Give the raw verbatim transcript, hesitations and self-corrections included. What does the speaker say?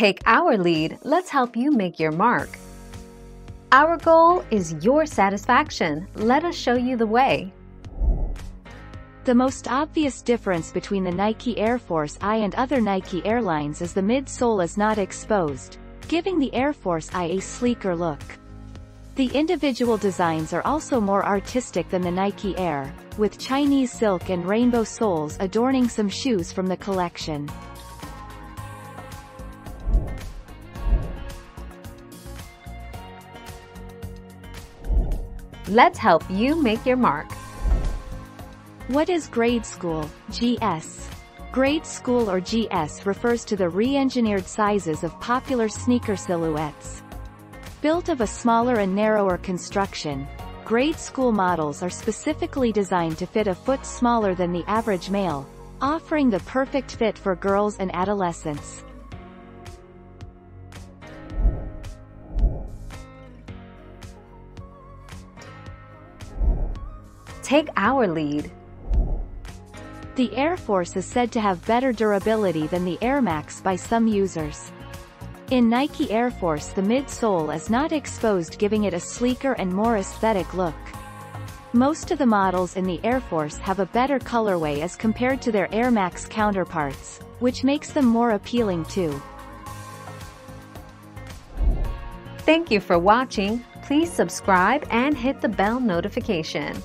Take our lead, let's help you make your mark. Our goal is your satisfaction. Let us show you the way. The most obvious difference between the Nike Air Force one and other Nike airlines is the midsole is not exposed, giving the Air Force one a sleeker look. The individual designs are also more artistic than the Nike Air, with Chinese silk and rainbow soles adorning some shoes from the collection. Let's help you make your mark. What is grade school, G S? Grade school or G S refers to the re-engineered sizes of popular sneaker silhouettes. Built of a smaller and narrower construction, grade school models are specifically designed to fit a foot smaller than the average male, offering the perfect fit for girls and adolescents. Take our lead. The Air Force is said to have better durability than the Air Max by some users. In Nike Air Force, the midsole is not exposed, giving it a sleeker and more aesthetic look. Most of the models in the Air Force have a better colorway as compared to their Air Max counterparts, which makes them more appealing too. Thank you for watching. Please subscribe and hit the bell notification.